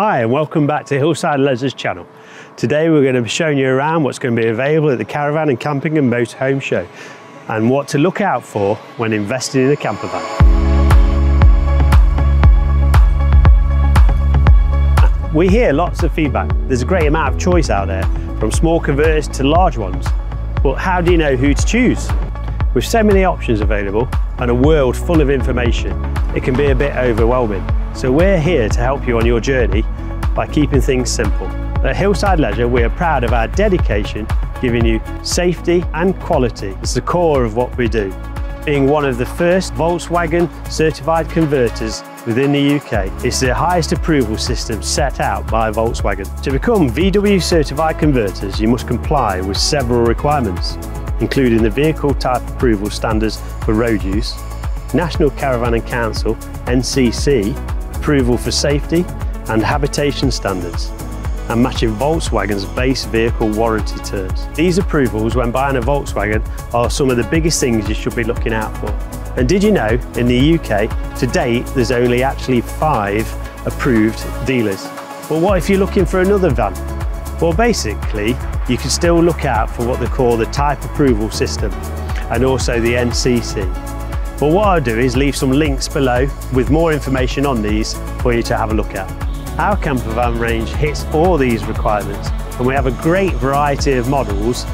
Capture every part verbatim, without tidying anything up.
Hi and welcome back to Hillside Leisure's channel. Today we're going to be showing you around what's going to be available at the Caravan and Camping and Motorhome Show and what to look out for when investing in a camper van. We hear lots of feedback. There's a great amount of choice out there, from small converters to large ones. But how do you know who to choose? With so many options available and a world full of information, it can be a bit overwhelming. So we're here to help you on your journey by keeping things simple. At Hillside Leisure, we are proud of our dedication, giving you safety and quality. It's the core of what we do. Being one of the first Volkswagen certified converters within the U K, it's the highest approval system set out by Volkswagen. To become V W certified converters, you must comply with several requirements, including the vehicle type approval standards for road use, National Caravan and Council, N C C, approval for safety and habitation standards, and matching Volkswagen's base vehicle warranty terms. These approvals when buying a Volkswagen are some of the biggest things you should be looking out for. And did you know, in the U K, to date, there's only actually five approved dealers. But what if you're looking for another van? Well, basically, you can still look out for what they call the type approval system and also the N C C. But what I'll do is leave some links below with more information on these for you to have a look at. Our camper van range hits all these requirements and we have a great variety of models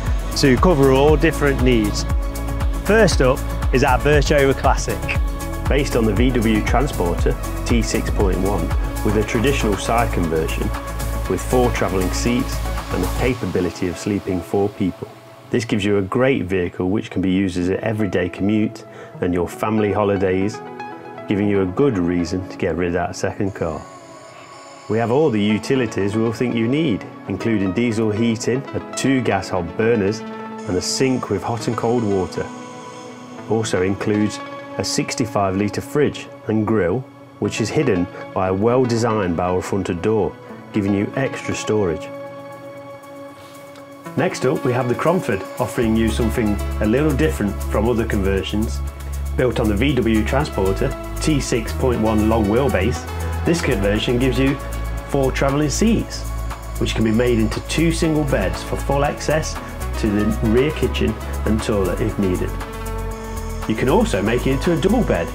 to cover all different needs. First up is our Birchover Classic. Based on the V W Transporter T six point one with a traditional side conversion with four travelling seats and the capability of sleeping four people. This gives you a great vehicle which can be used as an everyday commute and your family holidays, giving you a good reason to get rid of that second car. We have all the utilities we'll think you need, including diesel heating, a two gas hob burners and a sink with hot and cold water. Also includes a sixty-five litre fridge and grill, which is hidden by a well-designed barrel-fronted door, giving you extra storage. Next up, we have the Cromford, offering you something a little different from other conversions. Built on the V W Transporter T six point one long wheelbase, this conversion gives you four travelling seats, which can be made into two single beds for full access to the rear kitchen and toilet if needed. You can also make it into a double bed,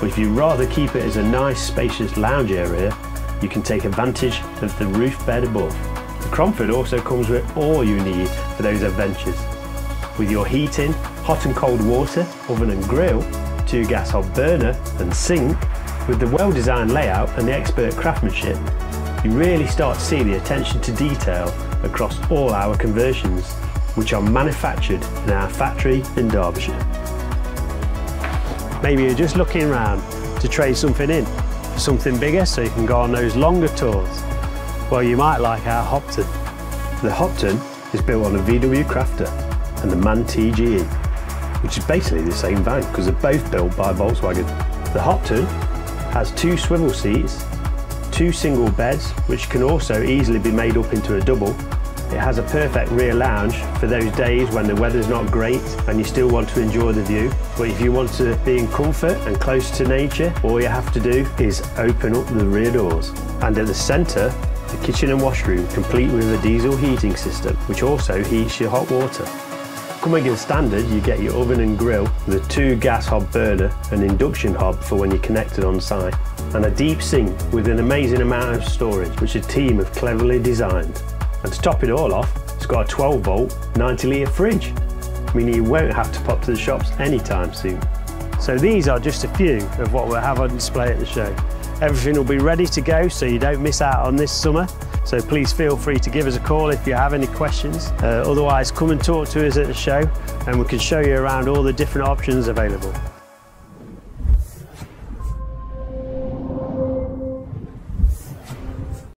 but if you'd rather keep it as a nice spacious lounge area, you can take advantage of the roof bed above. The Cromford also comes with all you need for those adventures, with your heating, hot and cold water, oven and grill, two gas hob burner and sink. With the well-designed layout and the expert craftsmanship, you really start to see the attention to detail across all our conversions, which are manufactured in our factory in Derbyshire. Maybe you're just looking around to trade something in, for something bigger so you can go on those longer tours. Well, you might like our Hopton. The Hopton is built on a V W Crafter and the MAN T G E, which is basically the same van because they're both built by Volkswagen. The Hopton has two swivel seats, two single beds, which can also easily be made up into a double. It has a perfect rear lounge for those days when the weather's not great and you still want to enjoy the view. But if you want to be in comfort and close to nature, all you have to do is open up the rear doors. And at the centre, the kitchen and washroom, complete with a diesel heating system, which also heats your hot water. Coming in standard, you get your oven and grill with a two gas hob burner, an induction hob for when you're connected on site, and a deep sink with an amazing amount of storage, which a team have cleverly designed. And to top it all off, it's got a twelve volt, ninety litre fridge, meaning you won't have to pop to the shops anytime soon. So these are just a few of what we'll have on display at the show. Everything will be ready to go so you don't miss out on this summer. So please feel free to give us a call if you have any questions. Uh, otherwise, come and talk to us at the show and we can show you around all the different options available.